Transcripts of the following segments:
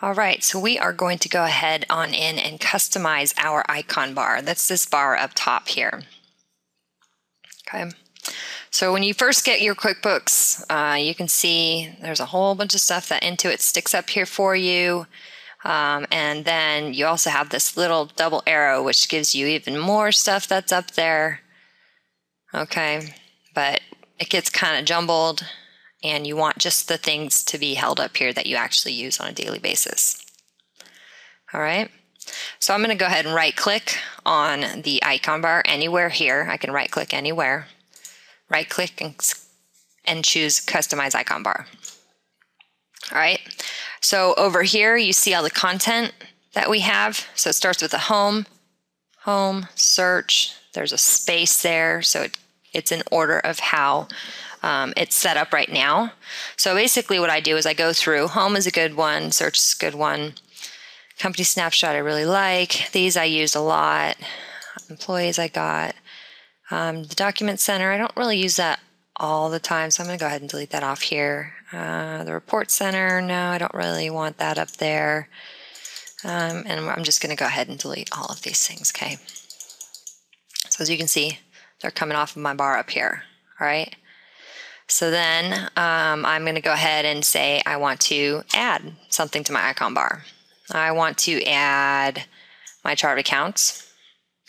All right, so we are going to go ahead on in and customize our icon bar. That's this bar up top here. Okay, so when you first get your QuickBooks, you can see there's a whole bunch of stuff that Intuit sticks up here for you. And then you also have this little double arrow, which gives you even more stuff that's up there. Okay, but it gets kind of jumbled, and you want just the things to be held up here that you actually use on a daily basis. All right, so I'm going to go ahead and right click on the icon bar anywhere here. I can right click anywhere, right click and choose customize icon bar. All right, so over here you see all the content that we have. So it starts with a home, search, there's a space there, so it's in order of how it's set up right now. So basically what I do is I go through. Home is a good one, search is a good one, company snapshot I really like, these I use a lot, employees I got, the document center I don't really use that all the time, so I'm going to go ahead and delete that off here. The report center, no, I don't really want that up there, and I'm just going to go ahead and delete all of these things. Okay, so as you can see, they're coming off of my bar up here. All right, so then I'm going to go ahead and say I want to add something to my icon bar. I want to add my chart of accounts.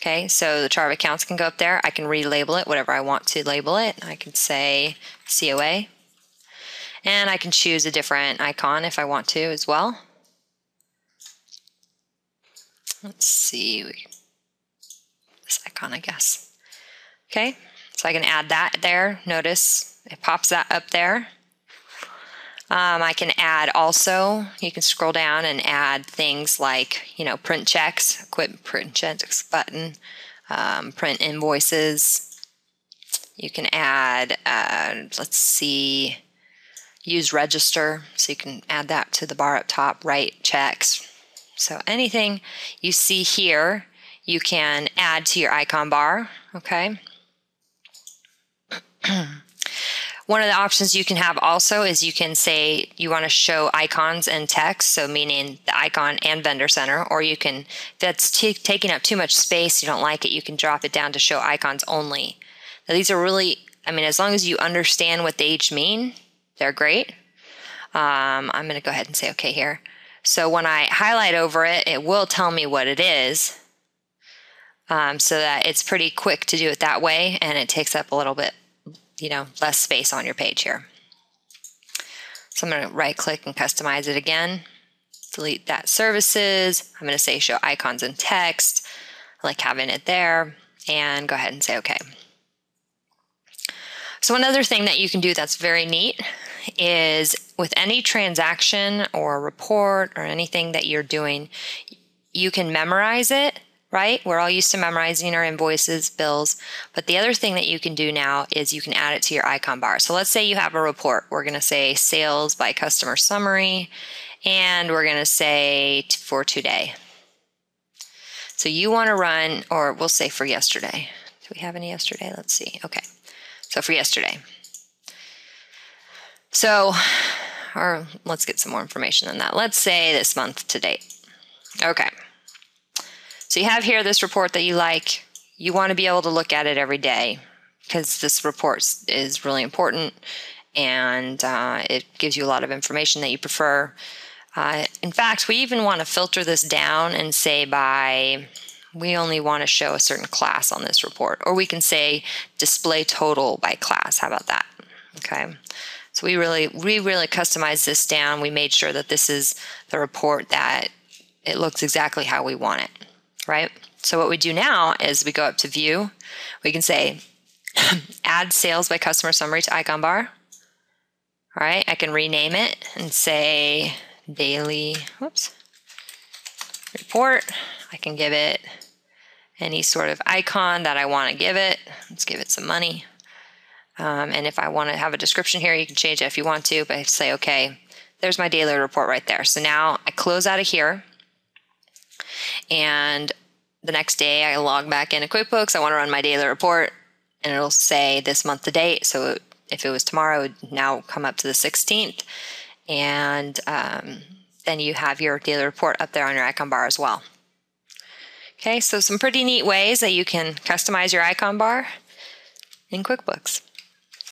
Okay, so the chart of accounts can go up there. I can relabel it whatever I want to label it. I can say COA, and I can choose a different icon if I want to as well. Let's see, this icon, I guess. Okay, so I can add that there. Notice it pops that up there. I can add also, you can scroll down and add things like, you know, print checks, quit print checks button, print invoices. You can add, let's see, use register. So you can add that to the bar up top, write checks. So anything you see here, you can add to your icon bar. Okay. One of the options you can have also is you can say you want to show icons and text, so meaning the icon and vendor center, or you can, if that's taking up too much space, you don't like it, you can drop it down to show icons only. Now these are really, I mean, as long as you understand what they each mean, they're great. I'm going to go ahead and say okay here. So when I highlight over it, it will tell me what it is, so that it's pretty quick to do it that way, and it takes up a little bit, you know, less space on your page here. So I'm going to right click and customize it again, delete that services. I'm going to say show icons and text. I like having it there, and go ahead and say okay. So another thing that you can do that's very neat is with any transaction or report or anything that you're doing, you can memorize it. Right? We're all used to memorizing our invoices, bills, but the other thing that you can do now is you can add it to your icon bar. So let's say you have a report. We're going to say sales by customer summary, and we're going to say for today. So you want to run, or we'll say for yesterday. Do we have any yesterday? Let's see. Okay. So for yesterday. So, or let's get some more information on that. Let's say this month to date. Okay. So you have here this report that you like. You want to be able to look at it every day because this report is really important, and it gives you a lot of information that you prefer. In fact, we even want to filter this down and say by, we only want to show a certain class on this report, or we can say display total by class. How about that? Okay. So we really customized this down. We made sure that this is the report that it looks exactly how we want it. Right? So what we do now is we go up to view. We can say add sales by customer summary to icon bar. All right, I can rename it and say daily report. I can give it any sort of icon that I want to give it. Let's give it some money. And if I want to have a description here, you can change it if you want to, but I say okay, there's my daily report right there. So now I close out of here. And the next day I log back into QuickBooks. I want to run my daily report, and it'll say this month to date. So if it was tomorrow, it would now come up to the 16th. And then you have your daily report up there on your icon bar as well. Okay, so some pretty neat ways that you can customize your icon bar in QuickBooks.